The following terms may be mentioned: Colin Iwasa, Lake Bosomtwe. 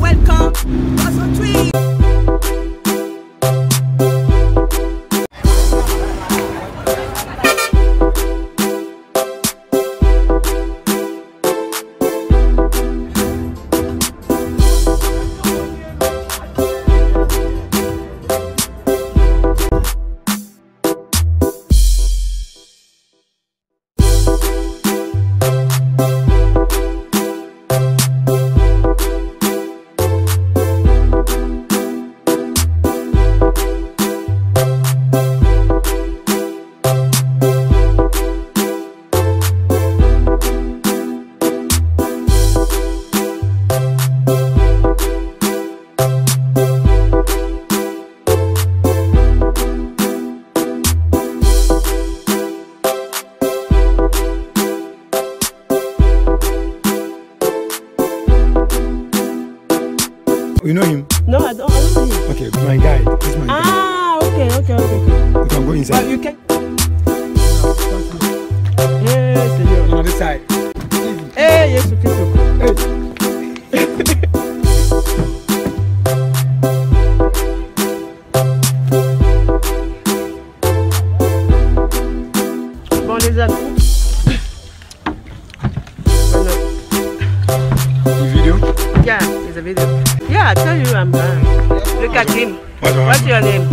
Welcome, Bosomtwe. You know him? No, I don't know him. Okay, my guy. He's my guy. Ah, okay. You can go inside. But you can. Yes, Señor. On the side. Hey, yes, okay, so. Hey. Bon, les amis. The video? Yeah, it's a video. Yeah, I tell you I'm back. Look at him. What's your name?